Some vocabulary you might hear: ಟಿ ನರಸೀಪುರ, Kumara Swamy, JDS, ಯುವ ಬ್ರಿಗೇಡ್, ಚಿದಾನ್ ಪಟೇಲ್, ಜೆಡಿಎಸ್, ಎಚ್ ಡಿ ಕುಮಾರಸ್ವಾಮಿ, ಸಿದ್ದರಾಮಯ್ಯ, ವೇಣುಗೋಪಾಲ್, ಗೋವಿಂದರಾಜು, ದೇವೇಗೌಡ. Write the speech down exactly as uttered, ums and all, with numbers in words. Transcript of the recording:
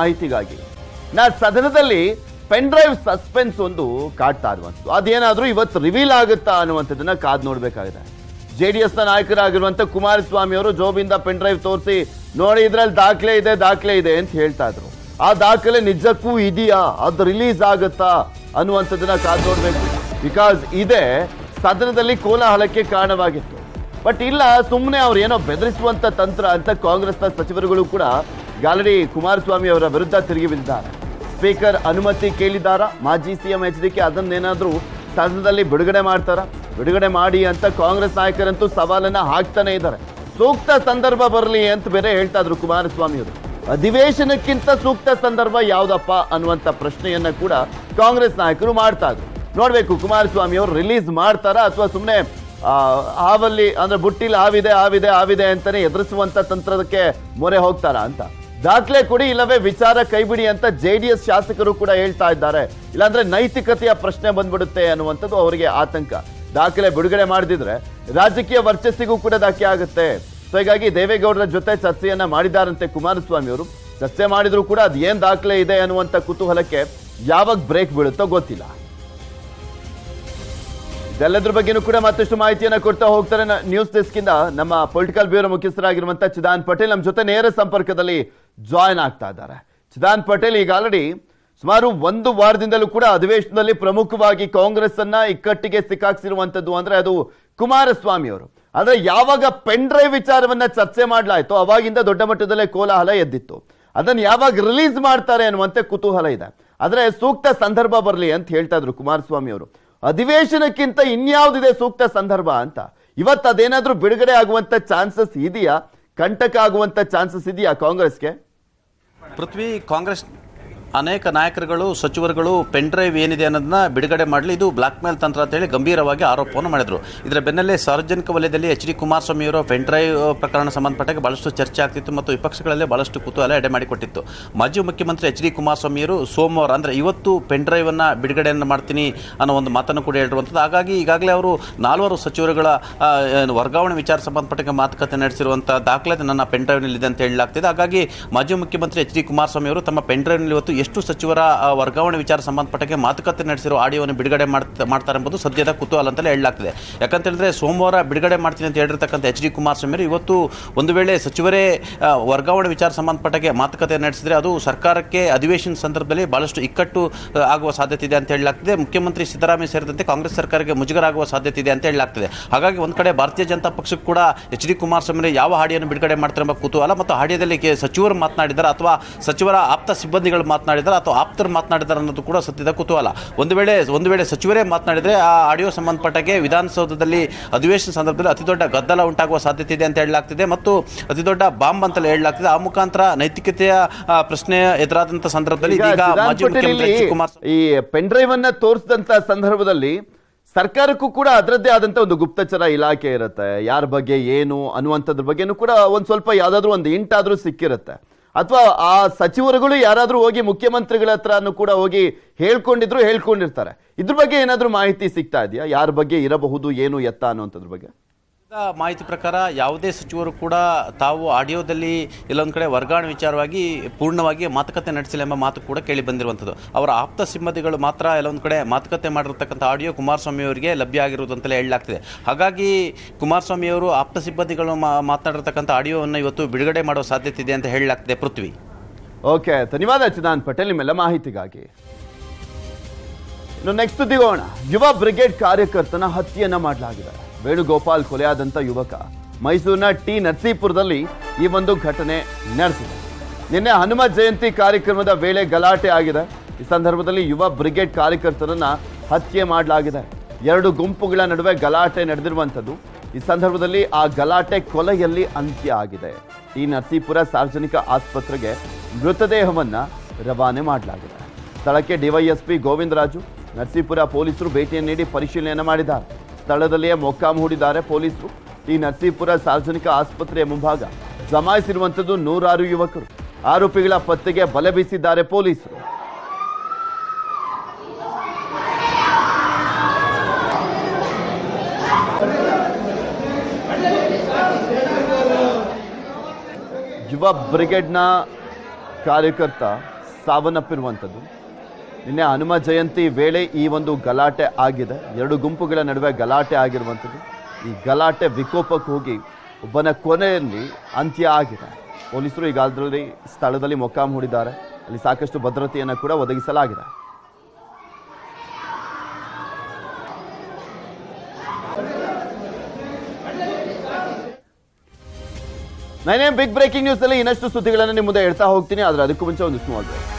ಮಾಹಿತಿಗಾಗಿ ನಾ ಸದನದಲ್ಲಿ ಪೆನ್ ಡ್ರೈವ್ ಸಸ್ಪೆನ್ಸ್ ಒಂದು ಕಾಡ್ತಾ ಇರುವಂತದ್ದು ಅದೇನಾದರೂ ಇವತ್ತು ರಿವೀಲ್ ಆಗುತ್ತಾ ಅನ್ನುವಂಥದ್ದನ್ನ ಕಾದು ನೋಡಬೇಕಾಗಿದೆ. ಜೆಡಿಎಸ್ ನ ನಾಯಕರಾಗಿರುವಂತ ಕುಮಾರಸ್ವಾಮಿ ಅವರು ಜೋಬಿಂದ ಪೆನ್ ಡ್ರೈವ್ ತೋರಿಸಿ ನೋಡಿ ಇದರಲ್ಲಿ ದಾಖಲೆ ಇದೆ ದಾಖಲೆ ಇದೆ ಅಂತ ಹೇಳ್ತಾ ಇದ್ರು. ಆ ದಾಖಲೆ ನಿಜಕ್ಕೂ ಇದೆಯಾ, ಅದು ರಿಲೀಸ್ ಆಗುತ್ತಾ ಅನ್ನುವಂಥದ್ದನ್ನ ಕಾದು ನೋಡಬೇಕು. ಬಿಕಾಸ್ ಇದೇ ಸದನದಲ್ಲಿ ಕೋಲಾಹಲಕ್ಕೆ ಕಾರಣವಾಗಿತ್ತು. ಬಟ್ ಇಲ್ಲ, ಸುಮ್ಮನೆ ಅವ್ರು ಏನೋ ಬೆದರಿಸುವಂತ ತಂತ್ರ ಅಂತ ಕಾಂಗ್ರೆಸ್ನ ಸಚಿವರುಗಳು ಕೂಡ ಗಾಲಡಿ ಕುಮಾರಸ್ವಾಮಿ ಅವರ ವಿರುದ್ಧ ತಿರುಗಿ ಬಿದ್ದಿದ್ದಾರೆ. ಸ್ಪೀಕರ್ ಅನುಮತಿ ಕೇಳಿದಾರ, ಮಾಜಿ ಸಿಎಂ ಎಚ್ ಡಿ ಕೆ ಅದನ್ನೇನಾದರೂ ಸದನದಲ್ಲಿ ಬಿಡುಗಡೆ ಮಾಡ್ತಾರ, ಬಿಡುಗಡೆ ಮಾಡಿ ಅಂತ ಕಾಂಗ್ರೆಸ್ ನಾಯಕರಂತೂ ಸವಾಲನ್ನ ಹಾಕ್ತಾನೆ ಇದ್ದಾರೆ. ಸೂಕ್ತ ಸಂದರ್ಭ ಬರಲಿ ಅಂತ ಬೇರೆ ಹೇಳ್ತಾ ಇದ್ರು ಕುಮಾರಸ್ವಾಮಿ ಅವರು. ಅಧಿವೇಶನಕ್ಕಿಂತ ಸೂಕ್ತ ಸಂದರ್ಭ ಯಾವುದಪ್ಪ ಅನ್ನುವಂಥ ಪ್ರಶ್ನೆಯನ್ನ ಕೂಡ ಕಾಂಗ್ರೆಸ್ ನಾಯಕರು ಮಾಡ್ತಾ ಇದ್ರು. ನೋಡಬೇಕು ಕುಮಾರಸ್ವಾಮಿ ಅವರು ರಿಲೀಸ್ ಮಾಡ್ತಾರಾ ಅಥವಾ ಸುಮ್ಮನೆ ಹಾವಲ್ಲಿ ಅಂದ್ರೆ ಬುಟ್ಟಿಲಿ ಹಾವಿದೆ ಹಾವಿದೆ ಹಾವಿದೆ ಅಂತಾನೆ ಎದುರಿಸುವಂತ ತಂತ್ರಕ್ಕೆ ಮೊರೆ ಹೋಗ್ತಾರ ಅಂತ. ದಾಖಲೆ ಕೊಡಿ, ಇಲ್ಲವೇ ವಿಚಾರ ಕೈಬಿಡಿ ಅಂತ ಜೆ ಡಿ ಎಸ್ ಶಾಸಕರು ಕೂಡ ಹೇಳ್ತಾ ಇದ್ದಾರೆ. ಇಲ್ಲಾಂದ್ರೆ ನೈತಿಕತೆಯ ಪ್ರಶ್ನೆ ಬಂದ್ಬಿಡುತ್ತೆ ಅನ್ನುವಂಥದ್ದು ಅವರಿಗೆ ಆತಂಕ. ದಾಖಲೆ ಬಿಡುಗಡೆ ಮಾಡದಿದ್ರೆ ರಾಜಕೀಯ ವರ್ಚಸ್ಸಿಗೂ ಕೂಡ ಧಕ್ಕೆ ಆಗುತ್ತೆ. ಸೊ ಹೀಗಾಗಿ ದೇವೇಗೌಡರ ಜೊತೆ ಚರ್ಚೆಯನ್ನ ಮಾಡಿದಾರಂತೆ ಕುಮಾರಸ್ವಾಮಿ ಅವರು. ಚರ್ಚೆ ಮಾಡಿದ್ರು ಕೂಡ ಅದು ಏನ್ ದಾಖಲೆ ಇದೆ ಅನ್ನುವಂಥ ಕುತೂಹಲಕ್ಕೆ ಯಾವಾಗ ಬ್ರೇಕ್ ಬೀಳುತ್ತೋ ಗೊತ್ತಿಲ್ಲ. ಇದೆಲ್ಲದ್ರ ಬಗ್ಗೆನೂ ಕೂಡ ಮತ್ತಷ್ಟು ಮಾಹಿತಿಯನ್ನ ಕೊಡ್ತಾ ಹೋಗ್ತಾರೆ ನ್ಯೂಸ್ ಡೆಸ್ಕ್ ಇಂದ ನಮ್ಮ ಪೊಲಿಟಿಕಲ್ ಬ್ಯೂರೋ ಮುಖ್ಯಸ್ಥರಾಗಿರುವಂತಹ ಚಿದಾನ್ ಪಟೇಲ್ ನಮ್ಮ ಜೊತೆ ನೇರ ಸಂಪರ್ಕದಲ್ಲಿ ಜಾಯಿನ್ ಆಗ್ತಾ ಇದ್ದಾರೆ. ಚಿದಾನ್ ಪಟೇಲ್, ಈಗ ಆಲ್ರೆಡಿ ಸುಮಾರು ಒಂದು ವಾರದಿಂದಲೂ ಕೂಡ ಅಧಿವೇಶನದಲ್ಲಿ ಪ್ರಮುಖವಾಗಿ ಕಾಂಗ್ರೆಸ್ ಅನ್ನ ಇಕ್ಕಟ್ಟಿಗೆ ಸಿಕ್ಕಾಕ್ಸಿರುವಂತದ್ದು ಅಂದ್ರೆ ಅದು ಕುಮಾರಸ್ವಾಮಿ ಅವರು. ಅಂದ್ರೆ ಯಾವಾಗ ಪೆನ್ ಡ್ರೈವ್ ವಿಚಾರವನ್ನ ಚರ್ಚೆ ಮಾಡ್ಲಾಯ್ತು ಅವಾಗಿಂದ ದೊಡ್ಡ ಮಟ್ಟದಲ್ಲೇ ಕೋಲಾಹಲ ಎದ್ದಿತ್ತು. ಅದನ್ನ ಯಾವಾಗ ರಿಲೀಸ್ ಮಾಡ್ತಾರೆ ಅನ್ನುವಂತ ಕುತೂಹಲ ಇದೆ. ಆದ್ರೆ ಸೂಕ್ತ ಸಂದರ್ಭ ಬರಲಿ ಅಂತ ಹೇಳ್ತಾ ಇದ್ರು ಕುಮಾರಸ್ವಾಮಿ ಅವರು. ಅಧಿವೇಶನಕ್ಕಿಂತ ಇನ್ಯಾವುದಿದೆ ಸೂಕ್ತ ಸಂದರ್ಭ ಅಂತ. ಇವತ್ತು ಅದೇನಾದ್ರೂ ಬಿಡುಗಡೆ ಆಗುವಂತ ಚಾನ್ಸಸ್ ಇದೆಯಾ, ಕಂಟಕ ಆಗುವಂತ ಚಾನ್ಸಸ್ ಇದೆಯಾ ಕಾಂಗ್ರೆಸ್ಗೆ? ಪೃಥ್ವಿ, ಕಾಂಗ್ರೆಸ್ ಅನೇಕ ನಾಯಕರುಗಳು ಸಚಿವರುಗಳು ಪೆನ್ ಡ್ರೈವ್ ಏನಿದೆ ಅನ್ನೋದನ್ನ ಬಿಡುಗಡೆ ಮಾಡಲಿ, ಇದು ಬ್ಲಾಕ್ ಮೇಲ್ ತಂತ್ರ ಅಂತೇಳಿ ಗಂಭೀರವಾಗಿ ಆರೋಪವನ್ನು ಮಾಡಿದರು. ಇದರ ಬೆನ್ನಲ್ಲೇ ಸಾರ್ವಜನಿಕ ವಲಯದಲ್ಲಿ ಎಚ್ ಡಿ ಕುಮಾರಸ್ವಾಮಿ ಅವರ ಪೆನ್ ಡ್ರೈವ್ ಪ್ರಕರಣ ಸಂಬಂಧಪಟ್ಟಾಗ ಭಾಳಷ್ಟು ಚರ್ಚೆ ಆಗ್ತಿತ್ತು ಮತ್ತು ವಿಪಕ್ಷಗಳಲ್ಲೇ ಭಾಳಷ್ಟು ಕುತೂಹಲ ಎಡೆ ಮಾಡಿಕೊಟ್ಟಿತ್ತು. ಮಾಜಿ ಮುಖ್ಯಮಂತ್ರಿ ಎಚ್ ಡಿ ಕುಮಾರಸ್ವಾಮಿಯವರು ಸೋಮವಾರ ಅಂದರೆ ಇವತ್ತು ಪೆನ್ ಡ್ರೈವನ್ನು ಬಿಡುಗಡೆಯನ್ನು ಮಾಡ್ತೀನಿ ಅನ್ನೋ ಒಂದು ಮಾತನ್ನು ಕೂಡ ಹೇಳಿರುವಂಥದ್ದು. ಹಾಗಾಗಿ ಈಗಾಗಲೇ ಅವರು ನಾಲ್ವರು ಸಚಿವರುಗಳ ವರ್ಗಾವಣೆ ವಿಚಾರ ಸಂಬಂಧಪಟ್ಟಾಗ ಮಾತುಕತೆ ನಡೆಸಿರುವಂಥ ದಾಖಲಾತಿ ನನ್ನ ಪೆನ್ ಡ್ರೈವ್ನಲ್ಲಿದೆ ಅಂತ ಹೇಳಲಾಗ್ತಿದೆ. ಹಾಗಾಗಿ ಮಾಜಿ ಮುಖ್ಯಮಂತ್ರಿ ಎಚ್ ಡಿ ಕುಮಾರಸ್ವಾಮಿಯವರು ತಮ್ಮ ಪೆನ್ ಡ್ರೈವ್ನಲ್ಲಿ ಇವತ್ತು ಎಷ್ಟು ಸಚಿವರ ವರ್ಗಾವಣೆ ವಿಚಾರ ಸಂಬಂಧಪಟ್ಟಾಗೆ ಮಾತುಕತೆ ನಡೆಸಿರೋ ಆಡಿಯೋವನ್ನು ಬಿಡುಗಡೆ ಮಾಡ್ತಾರೆ ಎಂಬುದು ಸದ್ಯದ ಕುತೂಹಲ ಅಂತಲೇ ಹೇಳಲಾಗ್ತಿದೆ. ಯಾಕಂತ ಹೇಳಿದ್ರೆ ಸೋಮವಾರ ಬಿಡುಗಡೆ ಮಾಡ್ತೀನಿ ಅಂತ ಹೇಳಿರ್ತಕ್ಕಂಥ ಎಚ್ ಡಿ ಕುಮಾರಸ್ವಾಮಿ ಇವತ್ತು ಒಂದು ವೇಳೆ ಸಚಿವರೇ ವರ್ಗಾವಣೆ ವಿಚಾರ ಸಂಬಂಧಪಟ್ಟಾಗೆ ಮಾತುಕತೆ ನಡೆಸಿದ್ರೆ ಅದು ಸರ್ಕಾರಕ್ಕೆ ಅಧಿವೇಶನ ಸಂದರ್ಭದಲ್ಲಿ ಬಹಳಷ್ಟು ಇಕ್ಕಟ್ಟು ಆಗುವ ಸಾಧ್ಯತೆ ಇದೆ ಅಂತ ಹೇಳಲಾಗ್ತಿದೆ. ಮುಖ್ಯಮಂತ್ರಿ ಸಿದ್ದರಾಮಯ್ಯ ಸೇರಿದಂತೆ ಕಾಂಗ್ರೆಸ್ ಸರ್ಕಾರಕ್ಕೆ ಮುಜುಗರ ಆಗುವ ಸಾಧ್ಯತೆ ಇದೆ ಅಂತ ಹೇಳಲಾಗ್ತಿದೆ. ಹಾಗಾಗಿ ಒಂದು ಕಡೆ ಭಾರತೀಯ ಜನತಾ ಪಕ್ಷಕ್ಕೂ ಕೂಡ ಎಚ್ ಡಿ ಕುಮಾರಸ್ವಾಮಿ ಯಾವ ಆಡಿಯೋನ ಬಿಡುಗಡೆ ಮಾಡ್ತಾರೆ ಎಂಬ ಕುತೂಹಲ ಮತ್ತು ಆಡಿಯೋದಲ್ಲಿ ಸಚಿವರು ಮಾತನಾಡಿದ್ದಾರೆ ಅಥವಾ ಸಚಿವರ ಆಪ್ತ ಸಿಬ್ಬಂದಿಗಳು ಮಾತನಾಡಿದ್ದಾರೆ ಅಥವಾ ಆಪ್ತರು ಮಾತನಾಡಿದ್ದಾರೆ ಅನ್ನೋದು ಕೂಡ ಸದ್ಯದ ಕುತೂಹಲ. ಒಂದು ವೇಳೆ ಒಂದು ವೇಳೆ ಸಚಿವರೇ ಮಾತನಾಡಿದರೆ ಆ ಆಡಿಯೋ ಸಂಬಂಧಪಟ್ಟಾಗೆ ವಿಧಾನಸೌಧದಲ್ಲಿ ಅಧಿವೇಶನ ಸಂದರ್ಭದಲ್ಲಿ ಅತಿ ದೊಡ್ಡ ಗದ್ದಲ ಉಂಟಾಗುವ ಸಾಧ್ಯತೆ ಇದೆ ಅಂತ ಹೇಳಲಾಗ್ತಿದೆ ಮತ್ತು ಅತಿ ದೊಡ್ಡ ಬಾಂಬ್ ಅಂತ ಹೇಳಲಾಗ್ತಿದೆ. ಆ ಮುಖಾಂತರ ನೈತಿಕತೆಯ ಪ್ರಶ್ನೆ ಎದುರಾದಂಥ ಸಂದರ್ಭದಲ್ಲಿ ಈ ಪೆನ್ ಡ್ರೈವ್ ಅನ್ನ ತೋರಿಸಿದಂತ ಸಂದರ್ಭದಲ್ಲಿ ಸರ್ಕಾರಕ್ಕೂ ಕೂಡ ಅದರದ್ದೇ ಆದಂತ ಒಂದು ಗುಪ್ತಚರ ಇಲಾಖೆ ಇರುತ್ತೆ. ಯಾರ ಬಗ್ಗೆ ಏನು ಅನ್ನುವಂಥದ್ರ ಬಗ್ಗೆನೂ ಕೂಡ ಒಂದ್ ಸ್ವಲ್ಪ ಯಾವ್ದಾದ್ರು ಒಂದು ಇಂಟಾದ್ರೂ ಸಿಕ್ಕಿರುತ್ತೆ. ಅಥವಾ ಆ ಸಚಿವರುಗಳು ಯಾರಾದರೂ ಹೋಗಿ ಮುಖ್ಯಮಂತ್ರಿಗಳ ಹತ್ರನೂ ಕೂಡ ಹೋಗಿ ಹೇಳ್ಕೊಂಡಿದ್ರು ಹೇಳ್ಕೊಂಡಿರ್ತಾರೆ. ಇದ್ರ ಬಗ್ಗೆ ಏನಾದರೂ ಮಾಹಿತಿ ಸಿಗ್ತಾ ಇದೆಯಾ, ಯಾರ ಬಗ್ಗೆ ಇರಬಹುದು, ಏನು ಎತ್ತ ಅನ್ನೋಂಥದ್ರ ಬಗ್ಗೆ? ಮಾಹಿತಿ ಪ್ರಕಾರ ಯಾವುದೇ ಸಚಿವರು ಕೂಡ ತಾವು ಆಡಿಯೋದಲ್ಲಿ ಇಲ್ಲೊಂದು ಕಡೆ ವರ್ಗಾವಣೆ ವಿಚಾರವಾಗಿ ಪೂರ್ಣವಾಗಿ ಮಾತುಕತೆ ನಡೆಸಿಲ್ಲ ಎಂಬ ಮಾತು ಕೂಡ ಕೇಳಿ ಬಂದಿರುವಂಥದ್ದು. ಅವರ ಆಪ್ತ ಸಿಬ್ಬಂದಿಗಳು ಮಾತ್ರ ಇಲ್ಲೊಂದು ಕಡೆ ಮಾತುಕತೆ ಮಾಡಿರತಕ್ಕಂಥ ಆಡಿಯೋ ಕುಮಾರಸ್ವಾಮಿ ಅವರಿಗೆ ಲಭ್ಯ ಆಗಿರುವುದು ಅಂತಲೇ ಹೇಳಲಾಗ್ತಿದೆ. ಹಾಗಾಗಿ ಕುಮಾರಸ್ವಾಮಿ ಅವರು ಆಪ್ತ ಸಿಬ್ಬಂದಿಗಳು ಮಾತನಾಡಿರತಕ್ಕಂಥ ಆಡಿಯೋವನ್ನು ಇವತ್ತು ಬಿಡುಗಡೆ ಮಾಡುವ ಸಾಧ್ಯತೆ ಇದೆ ಅಂತ ಹೇಳಲಾಗ್ತಿದೆ. ಪೃಥ್ವಿ, ಓಕೆ, ಧನ್ಯವಾದ ಚಿದಾನ್ ಪಟೇಲ್ ನಿಮ್ಮೆಲ್ಲ ಮಾಹಿತಿಗಾಗಿ. ಇನ್ನು ನೆಕ್ಸ್ಟ್ ದಿಗೋಣ, ಯುವ ಬ್ರಿಗೇಡ್ ಕಾರ್ಯಕರ್ತನ ಹತ್ಯೆಯನ್ನ ಮಾಡಲಾಗಿದೆ. ವೇಣುಗೋಪಾಲ್ ಕೊಲೆಯಾದಂಥ ಯುವಕ ಮೈಸೂರಿನ ಟಿ ನರಸೀಪುರದಲ್ಲಿ ಈ ಒಂದು ಘಟನೆ ನಡೆಸಿದೆ. ನಿನ್ನೆ ಹನುಮ ಜಯಂತಿ ಕಾರ್ಯಕ್ರಮದ ವೇಳೆ ಗಲಾಟೆ ಆಗಿದೆ. ಈ ಸಂದರ್ಭದಲ್ಲಿ ಯುವ ಬ್ರಿಗೇಡ್ ಕಾರ್ಯಕರ್ತರನ್ನ ಹತ್ಯೆ ಮಾಡಲಾಗಿದೆ. ಎರಡು ಗುಂಪುಗಳ ನಡುವೆ ಗಲಾಟೆ ನಡೆದಿರುವಂಥದ್ದು. ಈ ಸಂದರ್ಭದಲ್ಲಿ ಆ ಗಲಾಟೆ ಕೊಲೆಯಲ್ಲಿ ಅಂತ್ಯ ಆಗಿದೆ. ಟಿ ನರಸೀಪುರ ಸಾರ್ವಜನಿಕ ಆಸ್ಪತ್ರೆಗೆ ಮೃತದೇಹವನ್ನ ರವಾನೆ ಮಾಡಲಾಗಿದೆ. ಸ್ಥಳಕ್ಕೆ ಡಿವೈಎಸ್ಪಿ ಗೋವಿಂದರಾಜು ನರಸೀಪುರ ಪೊಲೀಸರು ಭೇಟಿಯನ್ನು ನೀಡಿ ಪರಿಶೀಲನೆಯನ್ನು ಮಾಡಿದ್ದಾರೆ. ಸ್ಥಳದಲ್ಲಿಯೇ ಮೊಕ್ಕಾಂ ಹೂಡಿದ್ದಾರೆ ಪೊಲೀಸರು. ಈ ನರಸೀಪುರ ಸಾರ್ವಜನಿಕ ಆಸ್ಪತ್ರೆಯ ಮುಂಭಾಗ ಜಮಾಯಿಸಿರುವಂಥದ್ದು ನೂರಾರು ಯುವಕರು. ಆರೋಪಿಗಳ ಪತ್ತೆಗೆ ಬಲೆ ಬೀಸಿದ್ದಾರೆ ಪೊಲೀಸರು. ಯುವ ಬ್ರಿಗೇಡ್ನ ಕಾರ್ಯಕರ್ತ ಸಾವನ್ನಪ್ಪಿರುವಂತದ್ದು. ನಿನ್ನೆ ಹನುಮ ಜಯಂತಿ ವೇಳೆ ಈ ಒಂದು ಗಲಾಟೆ ಆಗಿದೆ, ಎರಡು ಗುಂಪುಗಳ ನಡುವೆ ಗಲಾಟೆ ಆಗಿರುವಂಥದ್ದು. ಈ ಗಲಾಟೆ ವಿಕೋಪಕ್ಕೆ ಹೋಗಿ ಒಬ್ಬನ ಕೊನೆಯಲ್ಲಿ ಅಂತ್ಯ ಆಗಿದೆ. ಪೊಲೀಸರು ಈಗಾಗಲೇ ಸ್ಥಳದಲ್ಲಿ ಮೊಕ್ಕಾಂ ಹೂಡಿದ್ದಾರೆ, ಅಲ್ಲಿ ಸಾಕಷ್ಟು ಭದ್ರತೆಯನ್ನು ಕೂಡ ಒದಗಿಸಲಾಗಿದೆ. ನಾನೇ ಬಿಗ್ ಬ್ರೇಕಿಂಗ್ ನ್ಯೂಸ್ ಅಲ್ಲಿ ಇನ್ನಷ್ಟು ಸುದ್ದಿಗಳನ್ನು ನಿಮ್ಮದೇ ಹೇಳ್ತಾ ಹೋಗ್ತೀನಿ, ಆದರೆ ಅದಕ್ಕೂ ಮುಂಚೆ ಒಂದು ಸ್ಮಾಲ್ ಬ್ರೇಕ್.